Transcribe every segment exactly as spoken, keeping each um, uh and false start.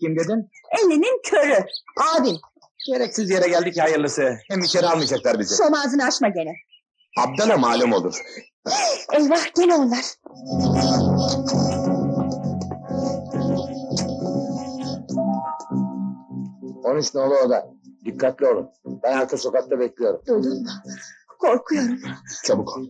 Kim dedin? Elinin körü. Adil. Gereksiz yere geldik ya, hayırlısı. Hem içeri almayacaklar bizi. Şom ağzını açma gene. Abdala malum olur. Eyvah, gene onlar. on üç nolu oda. Dikkatli olun. Ben arka sokakta bekliyorum. Duydun mu? Korkuyorum. Çabuk ol.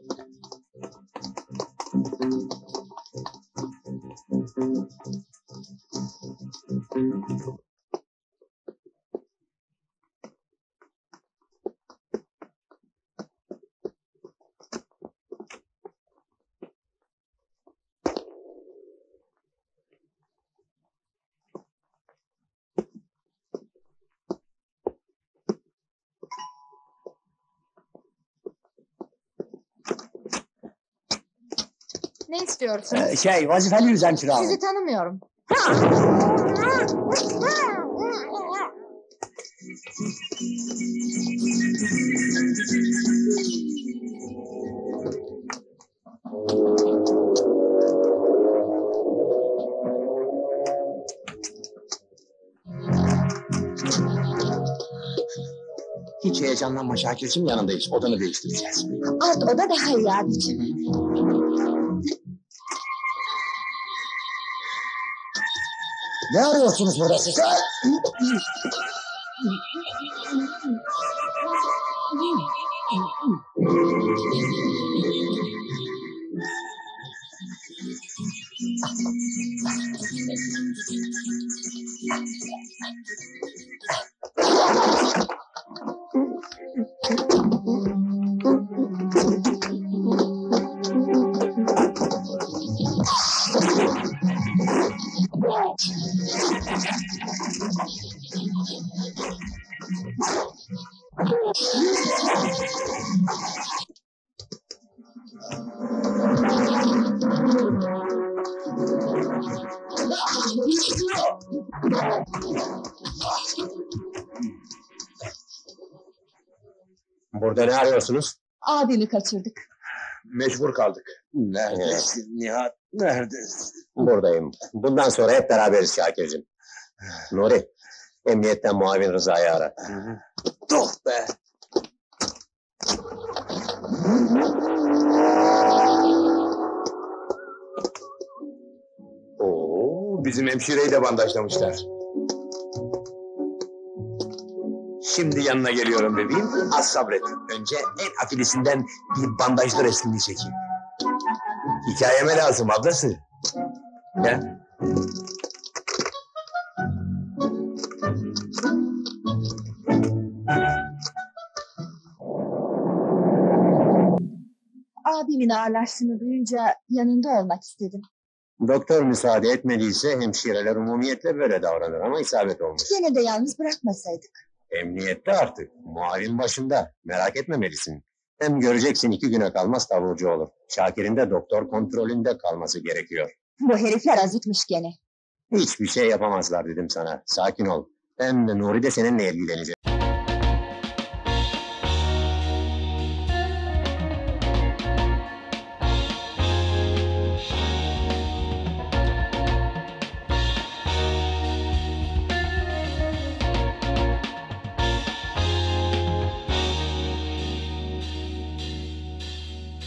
Ne istiyorsunuz? Ee, şey, vazifeli düzençili abi. Sizi tanımıyorum. Hiç heyecanlanma Şakir'cim, yanındayız. Odanı değiştireceğiz. Alt oda daha iyi abiciğim. Ne arıyorsunuz burada siz? Burada ne arıyorsunuz? Abimi kaçırdık. Mecbur kaldık. Neredesin Nihat? Neredesin? Buradayım. Bundan sonra hep beraberiz Şakir'cim. Nuri, emniyetten muavin Rıza'yı ara. Tuh be! Oo, bizim hemşireyi de bandajlamışlar. Şimdi yanına geliyorum bebeğim, az sabret. Önce en afilisinden bir bandajlı resmini çekeyim. Hikayeme lazım ablası. Ya. Abimin ağırlaştığını duyunca yanında olmak istedim. Doktor müsaade etmediyse hemşireler umumiyetle böyle davranır ama isabet olmuş. Gene de yalnız bırakmasaydık. Emniyette artık, muavin başında. Merak etmemelisin. Hem göreceksin iki güne kalmaz taburcu olur. Şakir'in de doktor kontrolünde kalması gerekiyor. Bu herifler azıtmış gene. Hiçbir şey yapamazlar dedim sana. Sakin ol. Hem Nuri de seninle ilgilenecek.